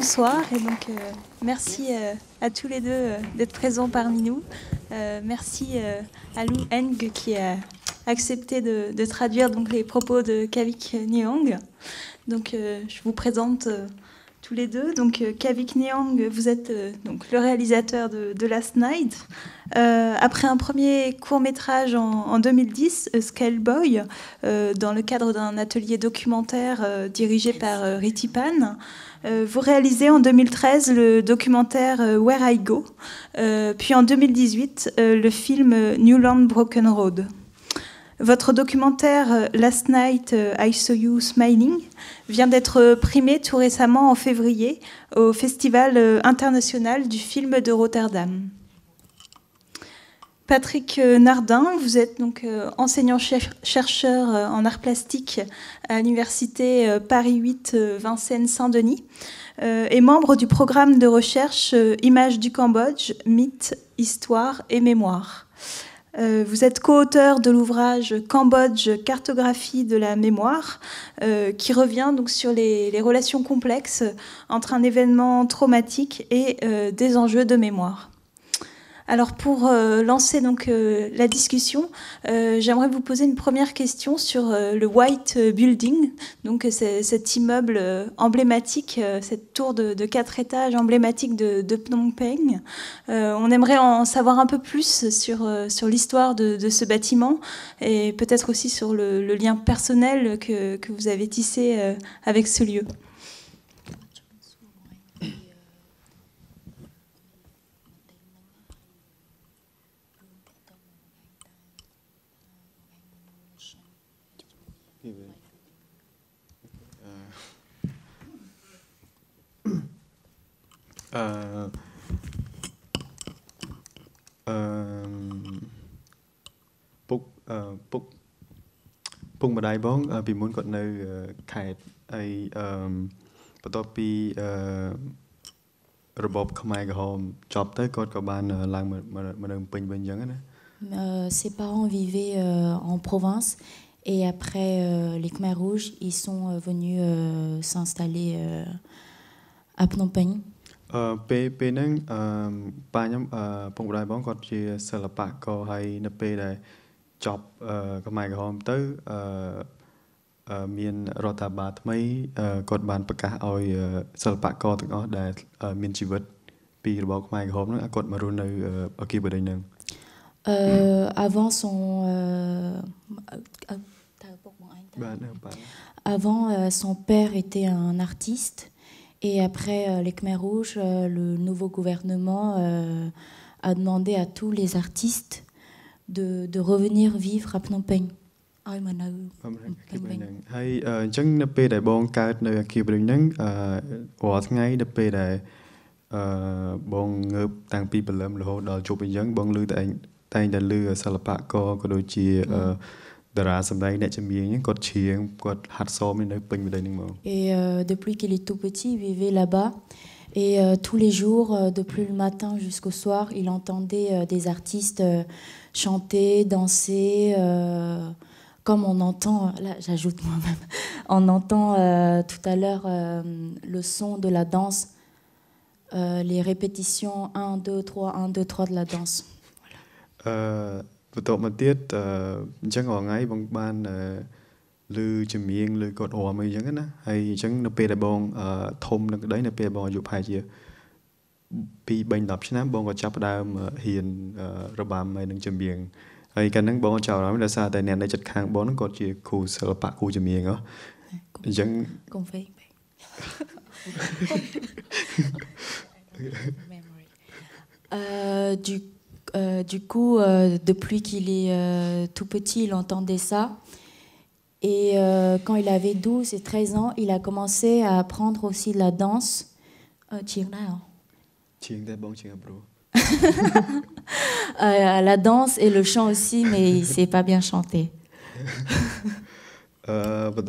Bonsoir et donc merci à tous les deux d'être présents parmi nous. Merci à Lou Heng qui a accepté de traduire donc, les propos de Kavich Neang. Donc je vous présente tous les deux. Donc Kavich Neang, vous êtes donc, le réalisateur de Last Night. Après un premier court-métrage en 2010, A Scale Boy, dans le cadre d'un atelier documentaire dirigé par Rithy Panh, vous réalisez en 2013 le documentaire Where I Go, puis en 2018 le film New Land Broken Road. Votre documentaire Last Night I Saw You Smiling vient d'être primé tout récemment en février au Festival international du film de Rotterdam. Patrick Nardin, vous êtes donc enseignant-chercheur en arts plastiques à l'université Paris 8 Vincennes-Saint-Denis et membre du programme de recherche Images du Cambodge, mythes, histoire et mémoire. Vous êtes co-auteur de l'ouvrage Cambodge, cartographie de la mémoire, qui revient donc sur les relations complexes entre un événement traumatique et des enjeux de mémoire. Alors pour lancer donc, la discussion, j'aimerais vous poser une première question sur le White Building, donc cet immeuble emblématique, cette tour de 4 étages emblématique de Phnom Penh. On aimerait en savoir un peu plus sur l'histoire de ce bâtiment et peut-être aussi sur le lien personnel que vous avez tissé avec ce lieu. Ses parents vivaient en province et après les Khmer Rouges, ils sont venus s'installer à Phnom Penh. Avant, son père était un artiste. Et après les Khmer Rouges, le nouveau gouvernement a demandé à tous les artistes de revenir vivre à Phnom Penh. Et depuis qu'il est tout petit, il vivait là-bas. Et tous les jours, depuis le matin jusqu'au soir, il entendait des artistes chanter, danser, comme on entend, là j'ajoute moi-même, on entend tout à l'heure le son de la danse, les répétitions 1, 2, 3, 1, 2, 3 de la danse. Voilà. Du coup, depuis qu'il est tout petit, il entendait ça. Et quand il avait 12 et 13 ans, il a commencé à apprendre aussi la danse. La danse et le chant aussi, mais il ne sait pas bien chanter. Oui,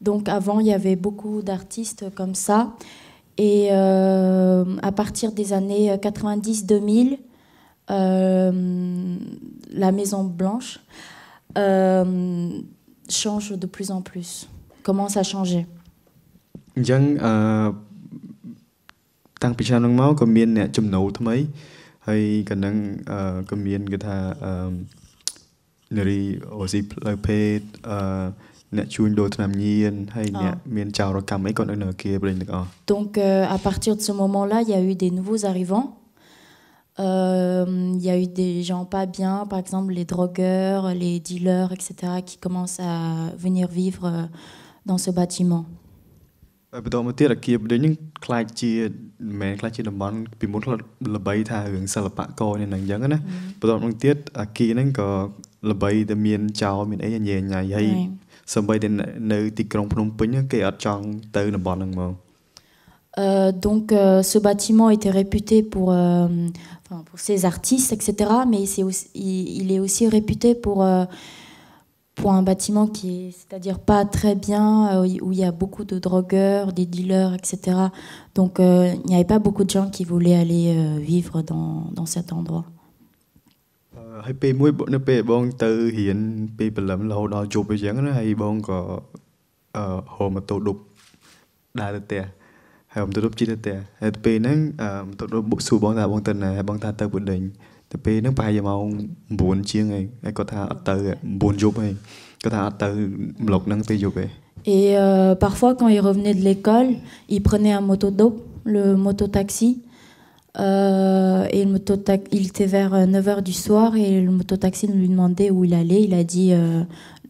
donc avant il y avait beaucoup d'artistes comme ça Et à partir des années 90-2000, la Maison Blanche change de plus en plus, commence à changer. Donc à partir de ce moment-là, il y a eu des nouveaux arrivants. Il y a eu des gens pas bien, par exemple les drogueurs, les dealers, etc., qui commencent à venir vivre dans ce bâtiment. Donc ce bâtiment était réputé pour ses artistes, etc., mais c'est aussi, il est aussi réputé pour un bâtiment qui est, c'est-à-dire pas très bien, où il y a beaucoup de drogueurs, des dealers, etc. Donc il n'y avait pas beaucoup de gens qui voulaient aller vivre dans cet endroit. Et parfois, quand il revenait de l'école, il prenait un motodope, le mototaxi, et le mototaxi, il était vers 9h du soir, et le mototaxi lui demandait où il allait. Il a dit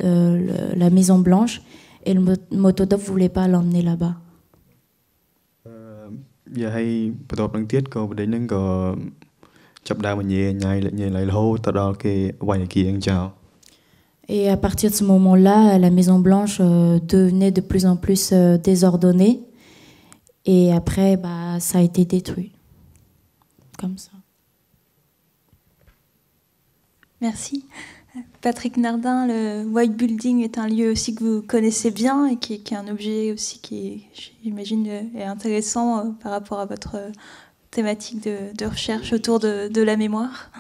la Maison Blanche, et le motodope ne voulait pas l'emmener là-bas. Et à partir de ce moment-là, la Maison Blanche devenait de plus en plus désordonnée. Et après, bah, ça a été détruit. Comme ça. Merci. Patrick Nardin, le White Building est un lieu aussi que vous connaissez bien et qui est un objet aussi qui, j'imagine, est intéressant par rapport à votre thématique de recherche autour de la mémoire.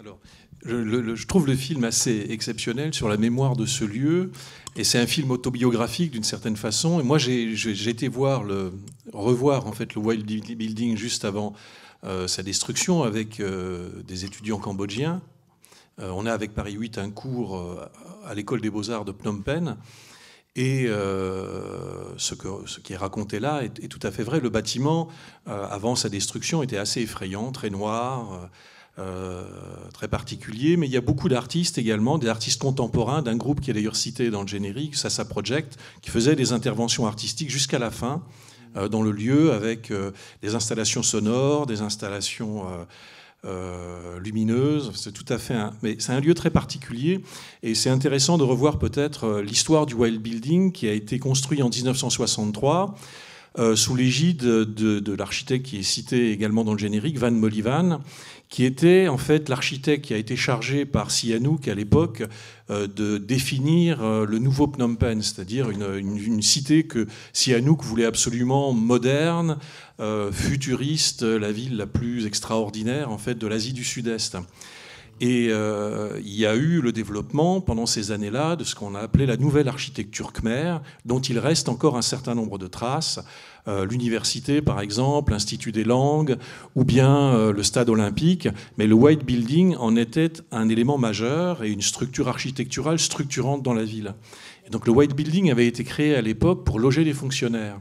Alors, je trouve le film assez exceptionnel sur la mémoire de ce lieu, et c'est un film autobiographique d'une certaine façon. Et moi, j'ai été revoir en fait le White Building juste avant sa destruction avec des étudiants cambodgiens. On a avec Paris 8 un cours à l'école des beaux-arts de Phnom Penh, et ce qui est raconté là est tout à fait vrai. Le bâtiment, avant sa destruction, était assez effrayant, très noir, très particulier, mais il y a beaucoup d'artistes également, des artistes contemporains, d'un groupe qui est d'ailleurs cité dans le générique, Sasa Project, qui faisait des interventions artistiques jusqu'à la fin dans le lieu, avec des installations sonores, des installations... lumineuse, c'est tout à fait mais c'est un lieu très particulier, et c'est intéressant de revoir peut-être l'histoire du White Building qui a été construit en 1963 sous l'égide de l'architecte qui est cité également dans le générique, Vann Molyvann, qui était en fait l'architecte qui a été chargé par Sihanouk à l'époque de définir le nouveau Phnom Penh, c'est-à-dire une cité que Sihanouk voulait absolument moderne, futuriste, la ville la plus extraordinaire en fait de l'Asie du Sud-Est. Et il y a eu le développement pendant ces années-là de ce qu'on a appelé la nouvelle architecture khmère, dont il reste encore un certain nombre de traces. L'université, par exemple, l'Institut des langues, ou bien le stade olympique. Mais le White Building en était un élément majeur et une structure architecturale structurante dans la ville. Et donc le White Building avait été créé à l'époque pour loger les fonctionnaires.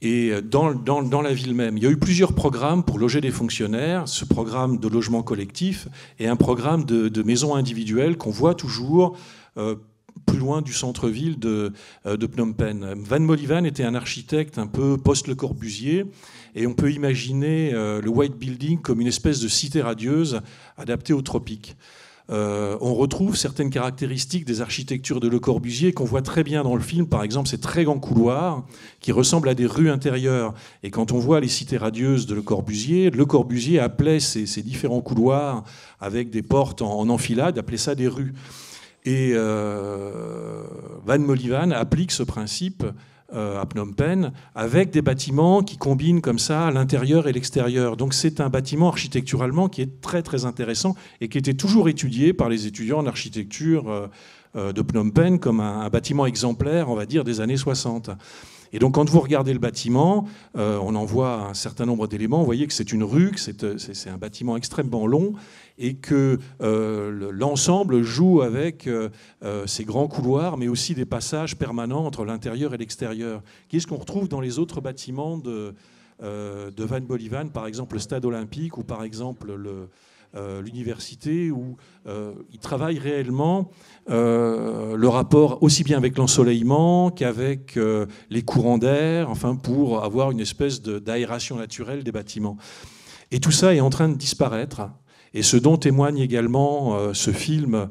Et dans la ville même, il y a eu plusieurs programmes pour loger des fonctionnaires, ce programme de logement collectif et un programme de maisons individuelles qu'on voit toujours plus loin du centre-ville de Phnom Penh. Vann Molyvann était un architecte un peu post-Le Corbusier, et on peut imaginer le White Building comme une espèce de cité radieuse adaptée aux tropiques. On retrouve certaines caractéristiques des architectures de Le Corbusier qu'on voit très bien dans le film. Par exemple, ces très grands couloirs qui ressemblent à des rues intérieures. Et quand on voit les cités radieuses de Le Corbusier appelait ces différents couloirs avec des portes en enfilade, appelait ça des rues. Et Vann Molyvann applique ce principe à Phnom Penh, avec des bâtiments qui combinent comme ça l'intérieur et l'extérieur. Donc c'est un bâtiment architecturalement qui est très très intéressant et qui était toujours étudié par les étudiants en architecture de Phnom Penh comme un bâtiment exemplaire, on va dire, des années 60. Et donc quand vous regardez le bâtiment, on en voit un certain nombre d'éléments. Vous voyez que c'est une rue, que c'est un bâtiment extrêmement long et que l'ensemble joue avec ces grands couloirs, mais aussi des passages permanents entre l'intérieur et l'extérieur. Qu'est-ce qu'on retrouve dans les autres bâtiments de Vann Molyvann, par exemple le stade olympique ou par exemple l'université, où ils travaillent réellement le rapport aussi bien avec l'ensoleillement qu'avec les courants d'air, enfin pour avoir une espèce d'aération naturelle des bâtiments. Et tout ça est en train de disparaître. Et ce dont témoigne également ce film,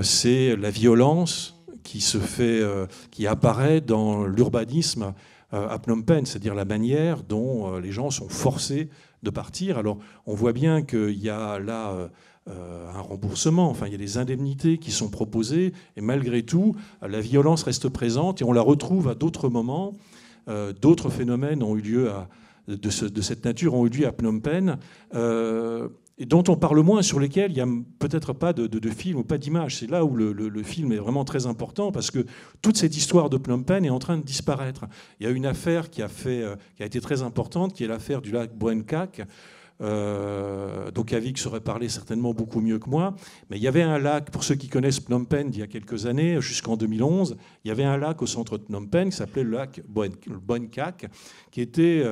c'est la violence qui se fait, qui apparaît dans l'urbanisme à Phnom Penh, c'est-à-dire la manière dont les gens sont forcés de partir. Alors, on voit bien qu'il y a là un remboursement, enfin, il y a des indemnités qui sont proposées, et malgré tout, la violence reste présente, et on la retrouve à d'autres moments. D'autres phénomènes ont eu lieu de cette nature ont eu lieu à Phnom Penh, et dont on parle moins, sur lesquels il n'y a peut-être pas de film ou pas d'image. C'est là où le film est vraiment très important, parce que toute cette histoire de Phnom Penh est en train de disparaître. Il y a une affaire qui a été très importante, qui est l'affaire du lac Boeung Kak, dont Kavich saurait parler certainement beaucoup mieux que moi, mais il y avait un lac, pour ceux qui connaissent Phnom Penh d'il y a quelques années, jusqu'en 2011, il y avait un lac au centre de Phnom Penh qui s'appelait le lac Boeung Kak, qui était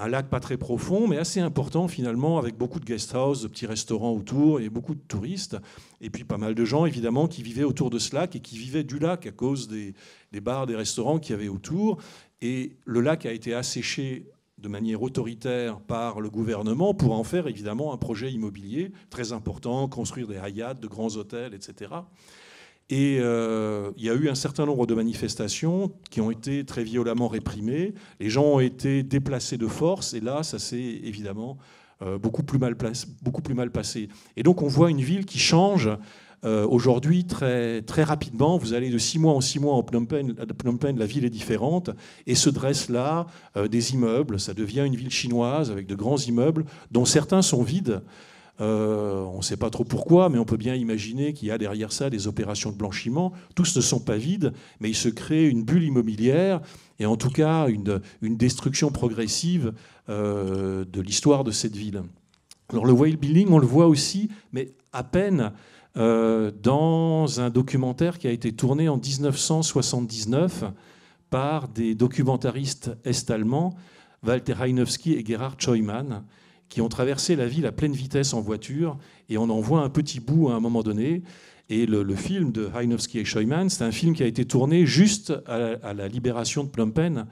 un lac pas très profond, mais assez important finalement, avec beaucoup de guest house, de petits restaurants autour, et beaucoup de touristes, et puis pas mal de gens évidemment qui vivaient autour de ce lac, et qui vivaient du lac à cause des bars, des restaurants qu'il y avait autour, et le lac a été asséché de manière autoritaire par le gouvernement pour en faire évidemment un projet immobilier très important, construire des hayats, de grands hôtels, etc. Et il y a eu un certain nombre de manifestations qui ont été très violemment réprimées. Les gens ont été déplacés de force et là, ça s'est évidemment beaucoup plus mal passé. Et donc on voit une ville qui change aujourd'hui très, très rapidement. Vous allez de 6 mois en 6 mois en Phnom Penh, la ville est différente, et se dressent là des immeubles. Ça devient une ville chinoise avec de grands immeubles, dont certains sont vides. On ne sait pas trop pourquoi, mais on peut bien imaginer qu'il y a derrière ça des opérations de blanchiment. Tous ne sont pas vides, mais il se crée une bulle immobilière et en tout cas une destruction progressive de l'histoire de cette ville. Alors le White Building, on le voit aussi, mais à peine, dans un documentaire qui a été tourné en 1979 par des documentaristes est-allemands, Walter Heynowski et Gerhard Scheumann, qui ont traversé la ville à pleine vitesse en voiture, et on en voit un petit bout à un moment donné. Et le film de Heynowski et Scheumann, c'est un film qui a été tourné juste à la libération de Phnom Penh,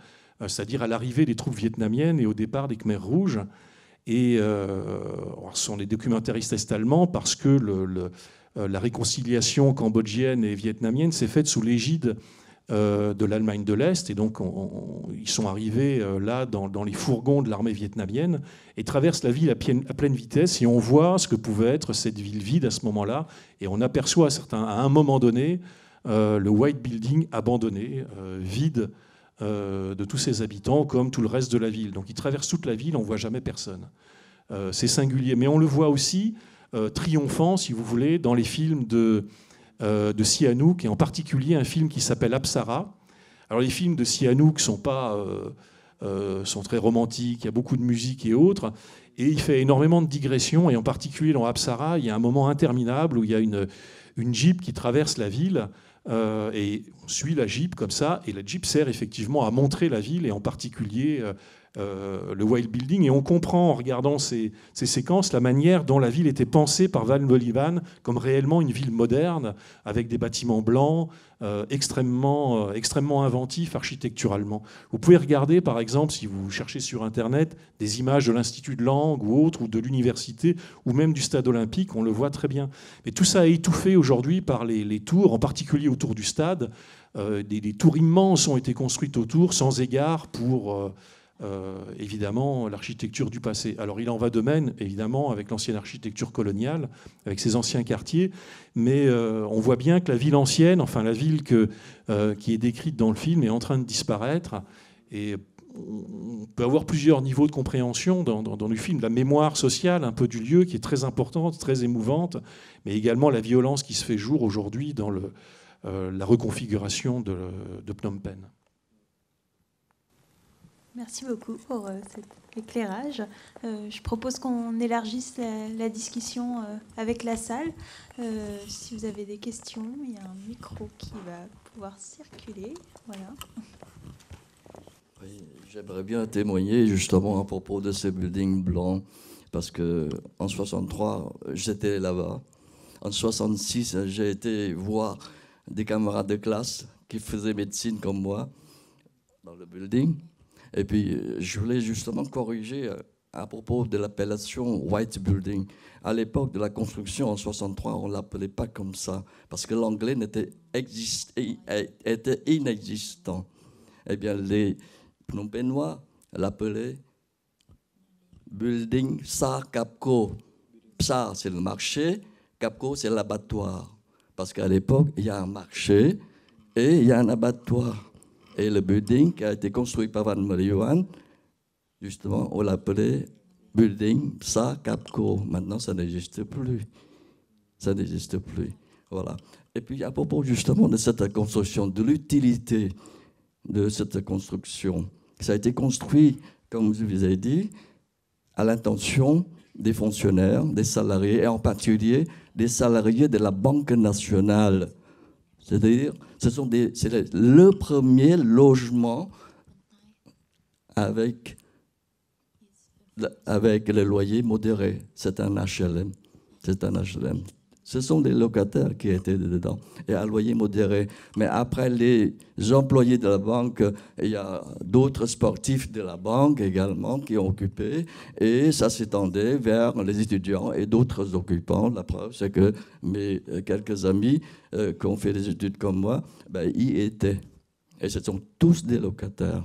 c'est-à-dire à l'arrivée des troupes vietnamiennes et au départ des Khmer Rouges. Et ce sont des documentaristes est-allemands parce que la réconciliation cambodgienne et vietnamienne s'est faite sous l'égide de l'Allemagne de l'Est. Et donc, ils sont arrivés là dans les fourgons de l'armée vietnamienne et traversent la ville à pleine vitesse. Et on voit ce que pouvait être cette ville vide à ce moment-là. Et on aperçoit à un moment donné le White Building abandonné, vide de tous ses habitants, comme tout le reste de la ville. Donc, ils traversent toute la ville, on ne voit jamais personne. C'est singulier. Mais on le voit aussi triomphant, si vous voulez, dans les films de Sihanouk, et en particulier un film qui s'appelle Apsara. Alors les films de Sihanouk sont très romantiques, il y a beaucoup de musique et autres, et il fait énormément de digressions, et en particulier dans Apsara, il y a un moment interminable où il y a une jeep qui traverse la ville, et on suit la jeep comme ça, et la jeep sert effectivement à montrer la ville, et en particulier le White Building, et on comprend en regardant ces séquences la manière dont la ville était pensée par Vann Molyvann comme réellement une ville moderne, avec des bâtiments blancs extrêmement inventifs architecturalement. Vous pouvez regarder par exemple, si vous cherchez sur internet, des images de l'Institut de langue ou autre, ou de l'université, ou même du stade olympique, on le voit très bien. Mais tout ça est étouffé aujourd'hui par les tours, en particulier autour du stade. Des tours immenses ont été construites autour, sans égard pour évidemment l'architecture du passé. Alors il en va de même, évidemment, avec l'ancienne architecture coloniale, avec ses anciens quartiers, mais on voit bien que la ville ancienne, enfin la ville qui est décrite dans le film, est en train de disparaître. Et on peut avoir plusieurs niveaux de compréhension dans le film. La mémoire sociale un peu du lieu qui est très importante, très émouvante, mais également la violence qui se fait jour aujourd'hui dans la reconfiguration de Phnom Penh. Merci beaucoup pour cet éclairage. Je propose qu'on élargisse la discussion avec la salle. Si vous avez des questions, il y a un micro qui va pouvoir circuler. Voilà. Oui, j'aimerais bien témoigner justement à propos de ces buildings blancs, parce que en 1963, j'étais là-bas. En 1966, j'ai été voir des camarades de classe qui faisaient médecine comme moi dans le building. Et puis, je voulais justement corriger à propos de l'appellation White Building. À l'époque de la construction, en 1963, on ne l'appelait pas comme ça, parce que l'anglais était inexistant. Eh bien, les Phnom Penhois l'appelaient Building Psar Kapko. Psar, c'est le marché, Kapko, c'est l'abattoir. Parce qu'à l'époque, il y a un marché et il y a un abattoir. Et le building qui a été construit par Vann Molyvann, justement, on l'appelait Building Psar Kapko. Maintenant, ça n'existe plus. Ça n'existe plus. Voilà. Et puis, à propos justement de cette construction, de l'utilité de cette construction, ça a été construit, comme je vous ai dit, à l'intention des fonctionnaires, des salariés, et en particulier des salariés de la Banque nationale. C'est-à-dire, c'est le premier logement avec les loyers modérés. C'est un HLM. C'est un HLM. Ce sont des locataires qui étaient dedans et à loyer modéré. Mais après, les employés de la banque, il y a d'autres sportifs de la banque également qui ont occupé, et ça s'étendait vers les étudiants et d'autres occupants. La preuve, c'est que mes quelques amis qui ont fait des études comme moi, ben, y étaient. Et ce sont tous des locataires.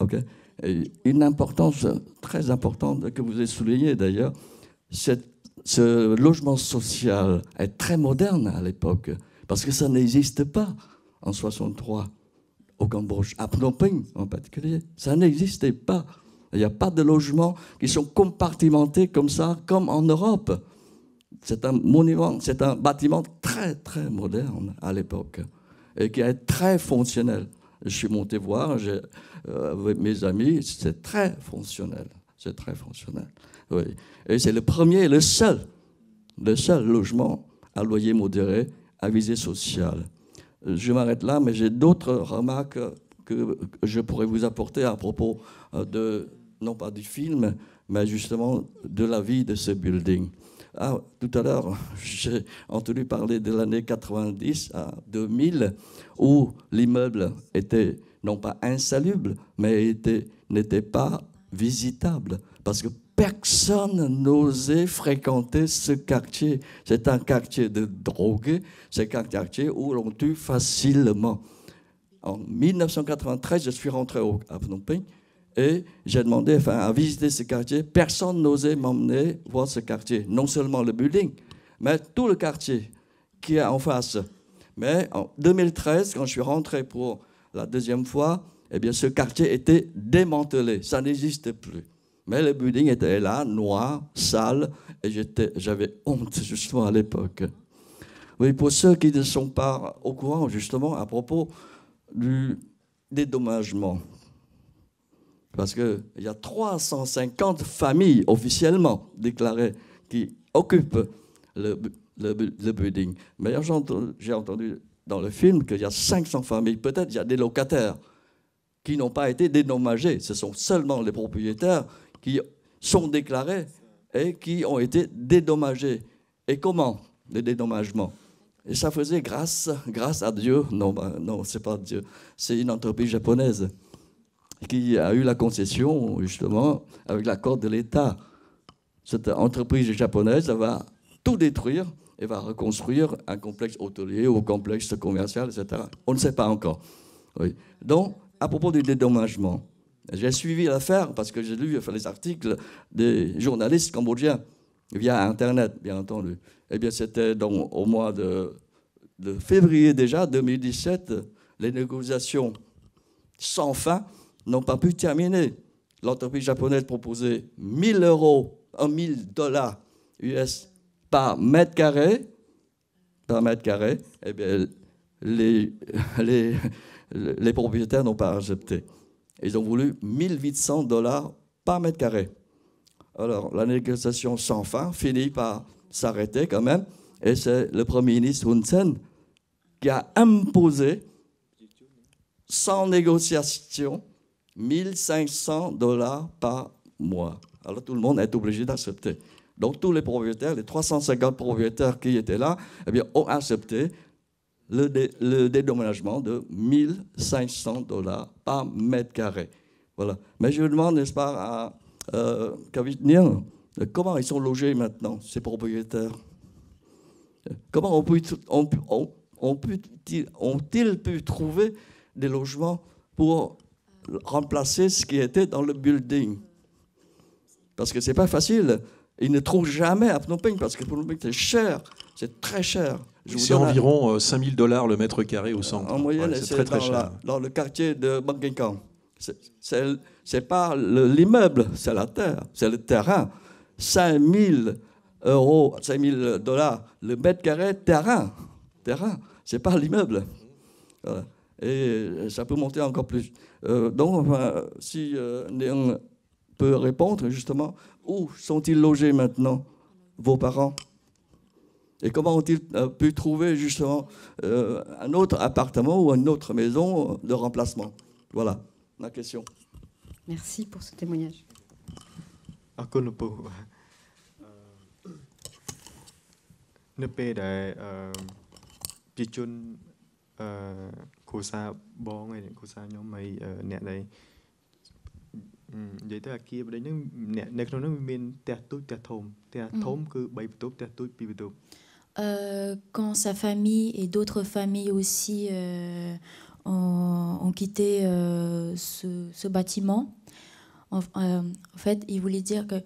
Okay? Et une importance très importante que vous avez soulignée d'ailleurs, c'est ce logement social est très moderne à l'époque, parce que ça n'existe pas en 1963 au Cambodge, à Phnom Penh en particulier. Ça n'existait pas. Il n'y a pas de logements qui sont compartimentés comme ça, comme en Europe. C'est un monument, c'est un bâtiment très, très moderne à l'époque et qui est très fonctionnel. Je suis monté voir avec mes amis, c'est très fonctionnel. C'est très fonctionnel. Oui. Et c'est le premier et le seul logement à loyer modéré à visée sociale. Je m'arrête là, mais j'ai d'autres remarques que je pourrais vous apporter à propos de, non pas du film, mais justement de la vie de ce building. Ah, tout à l'heure, j'ai entendu parler de l'année 90 à 2000, où l'immeuble était non pas insalubre, mais n'était pas visitable, parce que personne n'osait fréquenter ce quartier. C'est un quartier de drogués, c'est un quartier où l'on tue facilement. En 1993, je suis rentré à Phnom Penh et j'ai demandé à visiter ce quartier. Personne n'osait m'emmener voir ce quartier, non seulement le building, mais tout le quartier qui est en face. Mais en 2013, quand je suis rentré pour la deuxième fois, eh bien, ce quartier était démantelé, ça n'existait plus. Mais le building était là, noir, sale, et j'avais honte justement à l'époque. Oui, pour ceux qui ne sont pas au courant justement à propos du dédommagement, parce qu'il y a 350 familles officiellement déclarées qui occupent le building. Mais j'ai entendu dans le film qu'il y a 500 familles, peut-être il y a des locataires qui n'ont pas été dédommagés. Ce sont seulement les propriétaires qui sont déclarés et qui ont été dédommagés. Et comment le dédommagement? Et ça faisait grâce à Dieu. Non, non, c'est pas Dieu. C'est une entreprise japonaise qui a eu la concession, justement, avec l'accord de l'État. Cette entreprise japonaise va tout détruire et va reconstruire un complexe hôtelier ou un complexe commercial, etc. On ne sait pas encore. Oui. Donc, à propos du dédommagement, J'ai suivi l'affaire parce que j'ai lu les articles des journalistes cambodgiens via Internet, bien entendu. Eh bien, c'était donc au mois de février déjà, 2017, les négociations sans fin n'ont pas pu terminer. L'entreprise japonaise proposait 1 000 $ par mètre carré. Par mètre carré, eh bien, les propriétaires n'ont pas accepté. Ils ont voulu 1 800 $ par mètre carré. Alors, la négociation sans fin finit par s'arrêter quand même. Et c'est le Premier ministre Hun Sen qui a imposé, sans négociation, 1 500 $ par mois. Alors, tout le monde est obligé d'accepter. Donc, tous les propriétaires, les 350 propriétaires qui étaient là, eh bien, ont accepté le dédommagement de 1 500 $ par mètre carré. Voilà. Mais je demande, n'est-ce pas, à Kavich Neang, comment ils sont logés maintenant, ces propriétaires? Comment ont-ils pu trouver des logements pour remplacer ce qui était dans le building? Parce que ce n'est pas facile. Ils ne trouvent jamais à Phnom Penh, parce que Phnom Penh, c'est cher. C'est très cher. C'est environ 5 000 $ le mètre carré au centre. En moyenne, ouais, c'est très cher. Dans le quartier de Boeung Kak. C'est pas l'immeuble, c'est la terre, c'est le terrain. 5 000 $ le mètre carré, terrain. Terrain, c'est pas l'immeuble. Voilà. Et ça peut monter encore plus. Donc, enfin, si Néon peut répondre, justement, où sont-ils logés maintenant, vos parents? Et comment ont-ils pu trouver, justement, un autre appartement ou une autre maison de remplacement? Voilà ma question. Merci pour ce témoignage. Vậy tức là kia đấy những nét trong những miền tẹt thôm cứ bảy tốp tẹt tốp pi tốp. Quand sa famille et d'autres familles aussi ont quitté ce bâtiment, en fait, il voulait dire que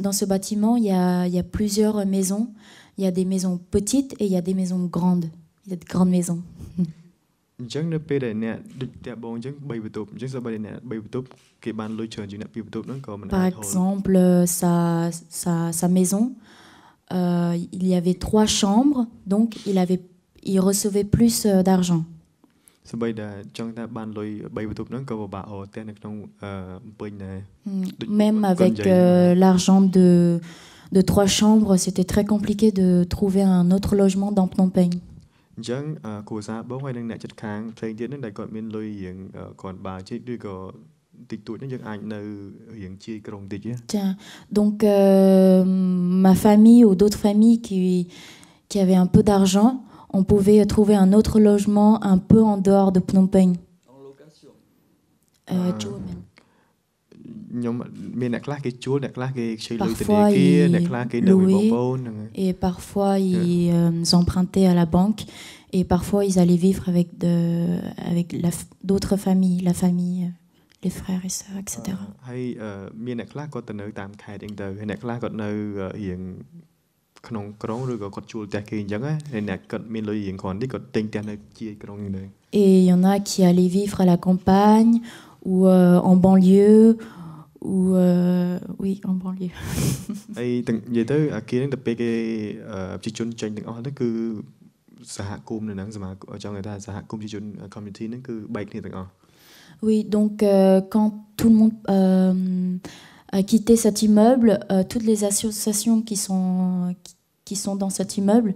dans ce bâtiment, il y a plusieurs maisons. Il y a des maisons petites et il y a des maisons grandes. Il y a de grandes maisons. Par exemple, sa maison, il y avait 3 chambres, donc il recevait plus d'argent. Même avec l'argent de 3 chambres, c'était très compliqué de trouver un autre logement dans Phnom Penh. Tiens, donc ma famille ou d'autres familles qui avaient un peu d'argent, on pouvait trouver un autre logement un peu en dehors de Phnom Penh. En location. Parfois ils louaient et parfois ils empruntaient à la banque et parfois ils allaient vivre avec d'autres familles, la famille, les frères et sœurs, etc. Et il y en a qui allaient vivre à la campagne ou en banlieue. Ou oui, en banlieue. Oui, donc quand tout le monde a quitté cet immeuble, toutes les associations qui sont dans cet immeuble,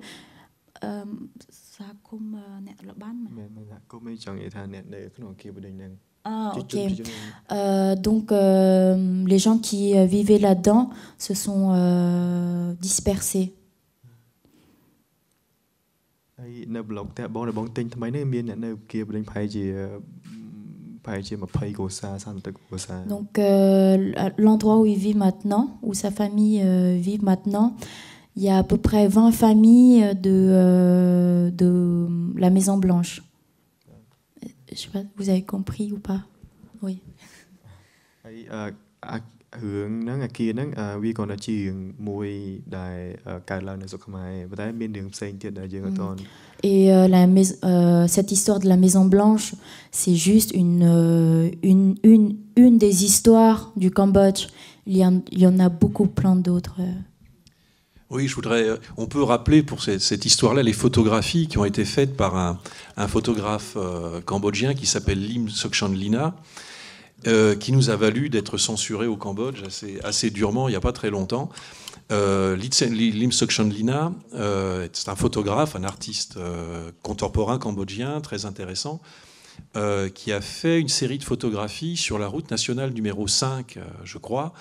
Ah, ok. Donc, les gens qui vivaient là-dedans se sont dispersés. Donc, l'endroit où il vit maintenant, où sa famille vit maintenant, il y a à peu près 20 familles de la Maison Blanche. Je ne sais pas, vous avez compris ou pas? Oui. Et cette histoire de la Maison Blanche, c'est juste une des histoires du Cambodge. Il y en a beaucoup plein d'autres. Oui, je voudrais. On peut rappeler pour cette histoire-là les photographies qui ont été faites par un photographe cambodgien qui s'appelle Lim Sokchanlina, qui nous a valu d'être censuré au Cambodge assez durement il n'y a pas très longtemps. Lim Sokchanlina, c'est un photographe, un artiste contemporain cambodgien très intéressant, qui a fait une série de photographies sur la route nationale numéro 5, je crois.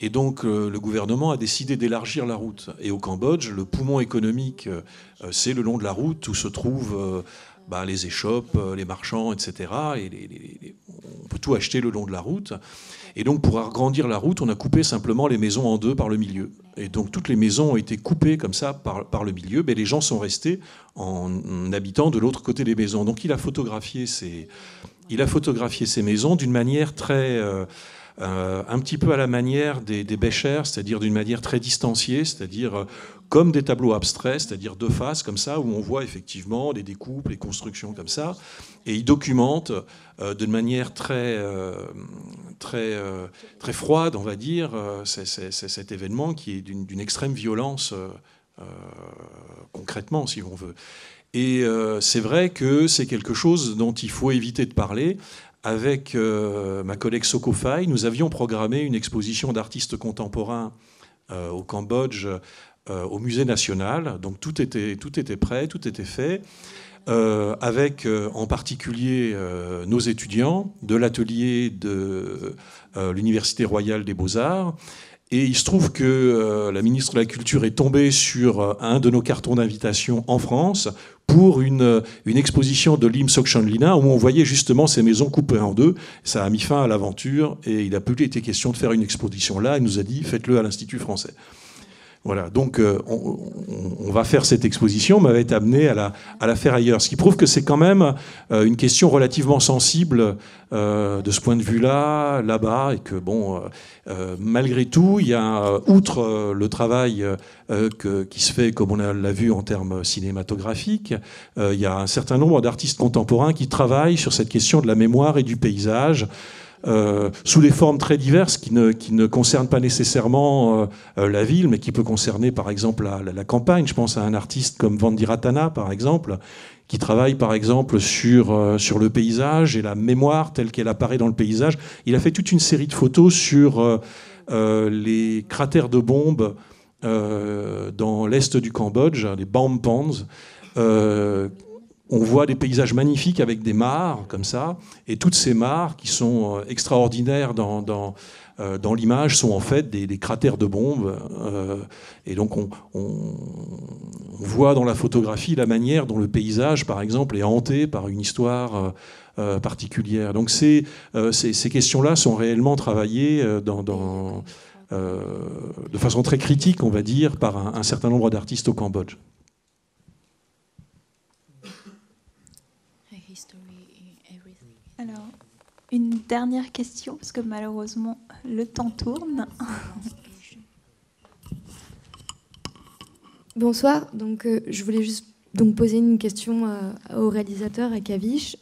Et donc, le gouvernement a décidé d'élargir la route. Et au Cambodge, le poumon économique, c'est le long de la route où se trouvent les échoppes, les marchands, etc. Et on peut tout acheter le long de la route. Et donc, pour agrandir la route, on a coupé simplement les maisons en deux par le milieu. Et donc, toutes les maisons ont été coupées comme ça par le milieu. Mais les gens sont restés en habitant de l'autre côté des maisons. Donc, il a photographié ces maisons d'une manière très... un petit peu à la manière des Becher, c'est-à-dire d'une manière très distanciée, c'est-à-dire comme des tableaux abstraits, c'est-à-dire deux faces comme ça, où on voit effectivement des découpes, des constructions comme ça, et il documente d'une manière très froide, on va dire, c'est cet événement qui est d'une extrême violence concrètement, si on veut. Et c'est vrai que c'est quelque chose dont il faut éviter de parler. Avec ma collègue Sokofai, nous avions programmé une exposition d'artistes contemporains au Cambodge, au Musée national. Donc tout était prêt, tout était fait, avec en particulier nos étudiants de l'atelier de l'Université royale des beaux-arts. Et il se trouve que la ministre de la Culture est tombée sur un de nos cartons d'invitation en France pour une exposition de Lim Sokchanlina où on voyait justement ces maisons coupées en deux. Ça a mis fin à l'aventure et il a plus été question de faire une exposition là. Il nous a dit faites-le à l'Institut français. Voilà, donc on va faire cette exposition, mais va être amené à la faire ailleurs. Ce qui prouve que c'est quand même une question relativement sensible de ce point de vue-là, là-bas, et que, bon, malgré tout, il y a, outre le travail qui se fait, comme on l'a vu en termes cinématographiques, il y a un certain nombre d'artistes contemporains qui travaillent sur cette question de la mémoire et du paysage, sous des formes très diverses qui ne concernent pas nécessairement la ville, mais qui peut concerner par exemple la campagne. Je pense à un artiste comme Vandiratana, par exemple, qui travaille par exemple sur le paysage et la mémoire telle qu'elle apparaît dans le paysage. Il a fait toute une série de photos sur les cratères de bombes dans l'est du Cambodge, les bomb ponds. On voit des paysages magnifiques avec des mares comme ça, et toutes ces mares qui sont extraordinaires dans l'image sont en fait des cratères de bombes. Et donc on voit dans la photographie la manière dont le paysage, par exemple, est hanté par une histoire particulière. Donc ces questions-là sont réellement travaillées de façon très critique, on va dire, par un certain nombre d'artistes au Cambodge. Une dernière question, parce que malheureusement, le temps tourne. Bonsoir. Donc, je voulais juste poser une question au réalisateur, à Kavich.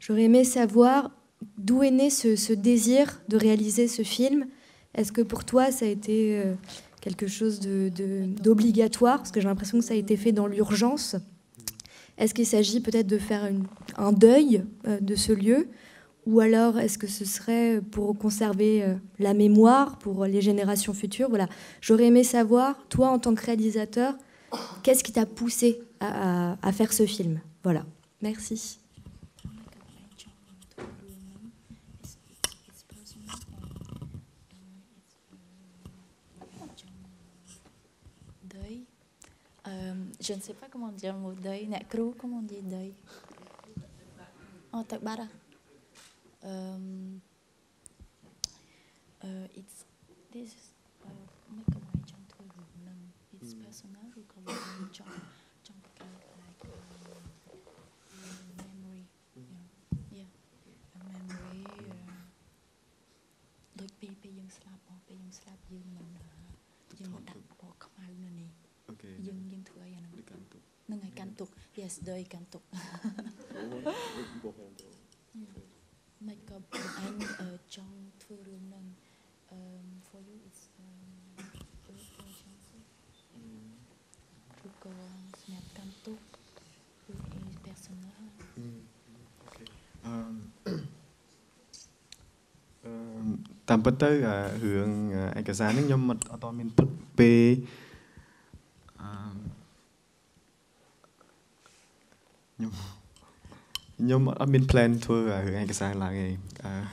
J'aurais aimé savoir d'où est né ce désir de réaliser ce film. Est-ce que pour toi, ça a été quelque chose d'obligatoire? Parce que j'ai l'impression que ça a été fait dans l'urgence. Est-ce qu'il s'agit peut-être de faire un deuil de ce lieu ? Ou alors, est-ce que ce serait pour conserver la mémoire pour les générations futures? Voilà. J'aurais aimé savoir, toi, en tant que réalisateur, qu'est-ce qui t'a poussé à faire ce film? Voilà. Merci. Deuil. Je ne sais pas comment dire le mot deuil. Nacro, comment on dit deuil? En takbara. It's this is make a way jump to remember it's personal who come to jump like memory, yeah, a memory kantuk. Yes, doi kantuk. Makeup and Chong Turunang. For you, it's kantuk. Tạm bất tới là hưởng ảnh cả giá nước nhóm mật ở tòa mình thức về nhóm mật ở mình plan thôi là hưởng ảnh cả giá là ngày.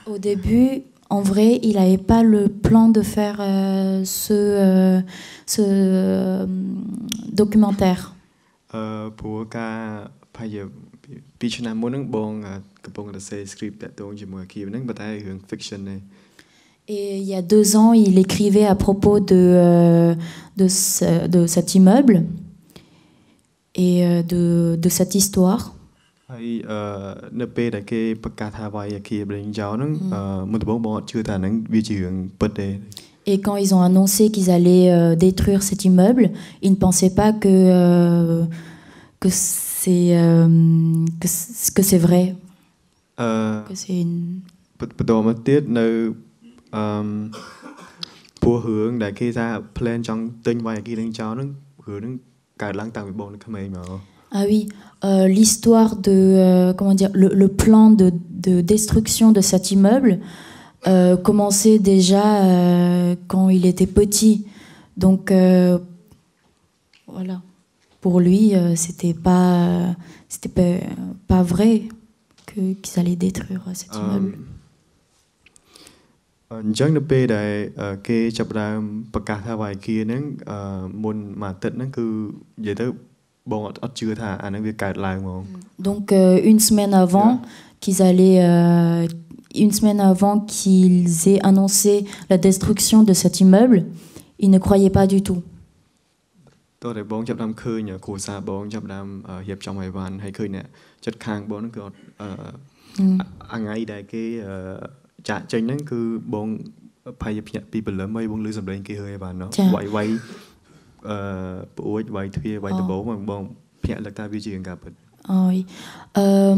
Au début, en vrai, il n'avait pas le plan de faire ce documentaire. Pour ca phải giờ pitch nam muốn nâng bong cái bong là say script đã tôi chỉ muốn kêu nâng bắt tay hưởng fiction này. Et il y a 2 ans, il écrivait à propos de cet immeuble et de cette histoire. Et quand ils ont annoncé qu'ils allaient détruire cet immeuble, ils ne pensaient pas que c'est vrai. Que c'est une... Pour hưởng đã khi ra plan trong tinh vài khi lên cháu nó hưởng cả lăng tàng bị bồn được không ấy mà. Ah oui, l'histoire de comment dire le plan de destruction de cet immeuble commençait déjà quand il était petit. Donc voilà, pour lui c'était pas vrai qu'ils allaient détruire cet immeuble. Chẳng được bê đại kê chập ra bậc cả thà vài kia nắng môn mà tận nắng cứ vậy tới bọn ắt chưa thà anh việc cài lại mà. Donc une semaine avant qu'ils allaient aient annoncé la destruction de cet immeuble, ils ne croyaient pas du tout. Tôi để bọn chập đam khơi nhở cổ xa bọn chập đam hiệp trong hải văn hay khơi nè chất khang bọn nó cứ ăn ngay đại cái chả tranh nắng cứ bong phải people lớn mấy bong lưới sầm lên kia hơi và nó quậy thuê quậy từ bố mà bong phe là ta bị chuyện gặp rồi. Ôi,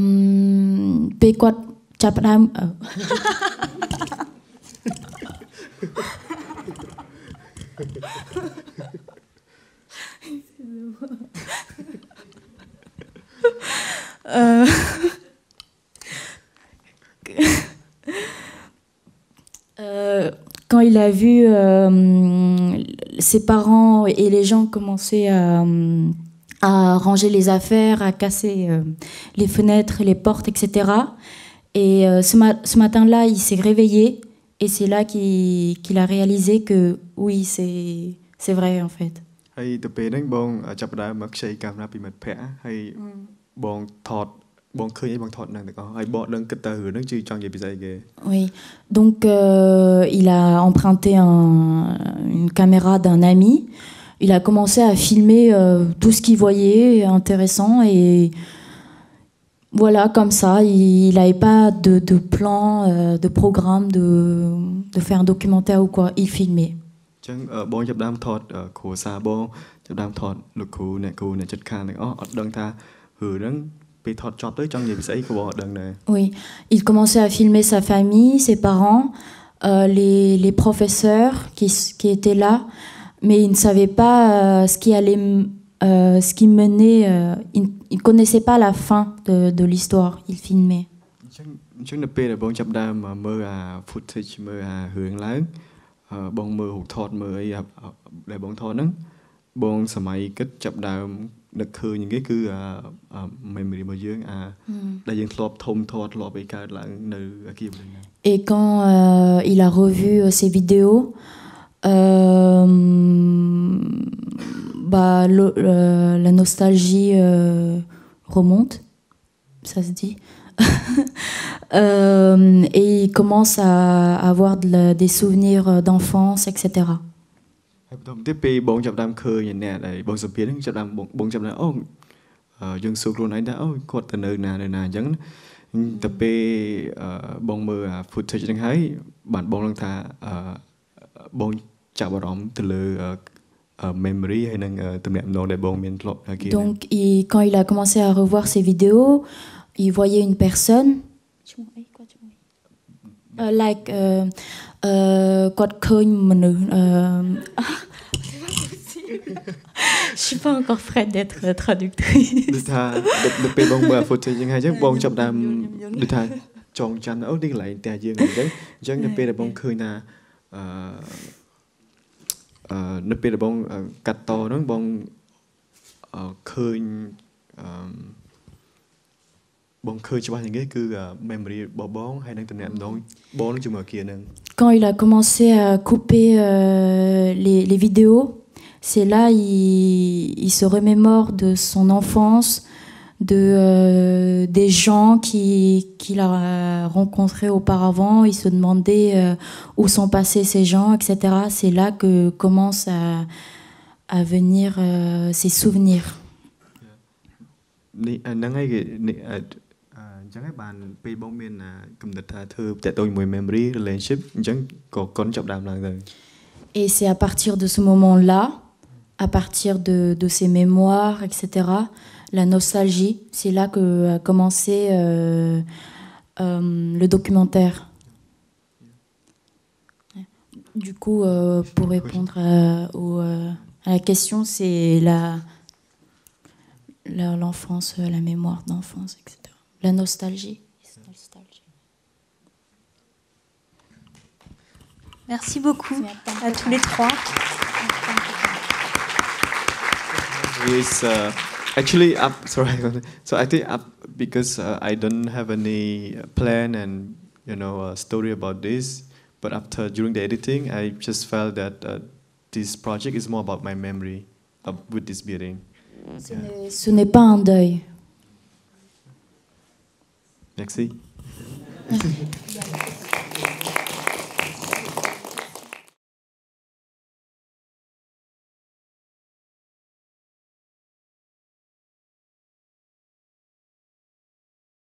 bị quật chặt đam. Quand il a vu ses parents et les gens commencer à ranger les affaires, à casser les fenêtres, les portes, etc. Et ce matin-là, il s'est réveillé et c'est là qu'il a réalisé que oui, c'est vrai en fait. Oui, donc il a emprunté une caméra d'un ami. Il a commencé à filmer tout ce qu'il voyait intéressant et voilà comme ça. Il n'avait pas de plan, de programme, de faire un documentaire ou quoi. Il filmait. Oui, il commençait à filmer sa famille, ses parents, les professeurs qui étaient là, mais il ne savait pas ce qui menait, il ne connaissait pas la fin de l'histoire, il filmait. Et quand il a revu ces vidéos, la nostalgie remonte, ça se dit. Et il commence à avoir des souvenirs d'enfance, etc. Donc, quand il a commencé à revoir ses vidéos, il voyait une personne. Like, je ne suis pas encore prête d'être traductrice. Quand il a commencé à couper les vidéos, c'est là il se remémore de son enfance, des gens qu'il a rencontrés auparavant. Il se demandait où sont passés ces gens, etc. C'est là que commencent à venir ses souvenirs. Et c'est à partir de ce moment-là, à partir de ses mémoires, etc., la nostalgie, c'est là que a commencé le documentaire. Du coup, pour répondre à la question, c'est l'enfance, la mémoire d'enfance, etc. La nostalgie. Merci beaucoup à tous les trois. Actually, so I think because I don't have any plan and story about this, but during the editing, I just felt that this project is more about my memory with this building. Ce n'est pas un deuil. Merci.